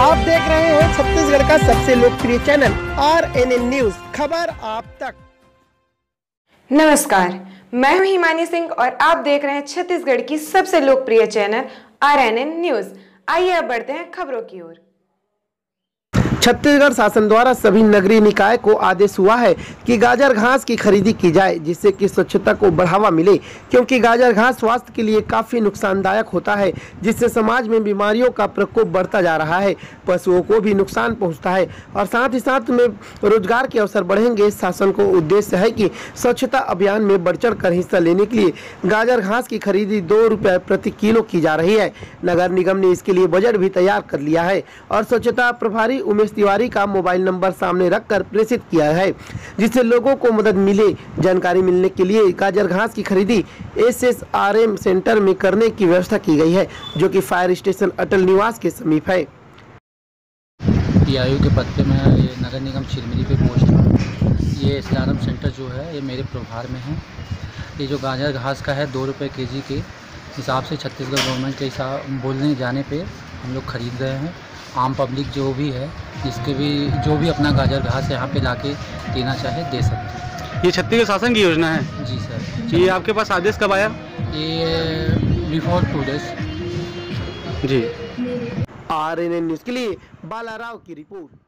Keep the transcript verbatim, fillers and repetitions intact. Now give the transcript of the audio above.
आप देख रहे हो छत्तीसगढ़ का सबसे लोकप्रिय channel R N N news, खबर आप तक। नमस्कार, मैं हूं हिमानी सिंह और आप देख रहे हैं छत्तीसगढ़ की सबसे लोकप्रिय channel R N N news. आइए अब बढ़ते हैं खबरों की ओर। छत्तीसगढ़ शासन द्वारा सभी नगरीय निकाय को आदेश हुआ है कि गाजर घास की खरीदी की जाए, जिससे कि स्वच्छता को बढ़ावा मिले, क्योंकि गाजर घास स्वास्थ्य के लिए काफ़ी नुकसानदायक होता है, जिससे समाज में बीमारियों का प्रकोप बढ़ता जा रहा है, पशुओं को भी नुकसान पहुंचता है और साथ ही साथ में रोजगार के अवसर बढ़ेंगे। शासन को उद्देश्य है कि स्वच्छता अभियान में बढ़ चढ़ कर हिस्सा लेने के लिए गाजर घास की खरीदी दो रुपये प्रति किलो की जा रही है। नगर निगम ने इसके लिए बजट भी तैयार कर लिया है और स्वच्छता प्रभारी उम्मेद तिवारी का मोबाइल नंबर सामने रखकर प्रेषित किया है, जिससे लोगों को मदद मिले। जानकारी मिलने के लिए गाजर घास की खरीदी S S R M centre में करने की व्यवस्था की गई है, जो कि फायर स्टेशन अटल निवास के समीप है। टीआईओ के पत्ते में ये नगर निगम चिरमिरी पे पोस्ट है। ये S S R M centre जो है ये मेरे प्रभार में है। ये जो गाजर घास का है दो रुपये के जी के हिसाब से छत्तीसगढ़ गवर्नमेंट के हिसाब बोलने जाने पर हम लोग खरीद रहे हैं। आम पब्लिक जो भी है इसके भी जो भी अपना गाजर घास यहाँ पे लाके देना चाहे दे सकते हैं। ये छत्तीसगढ़ शासन की योजना है जी सर। ये आपके पास आदेश कब आया? ये बिफोर टू डेज जी। आर एन एन न्यूज़ के लिए बाला राव की रिपोर्ट।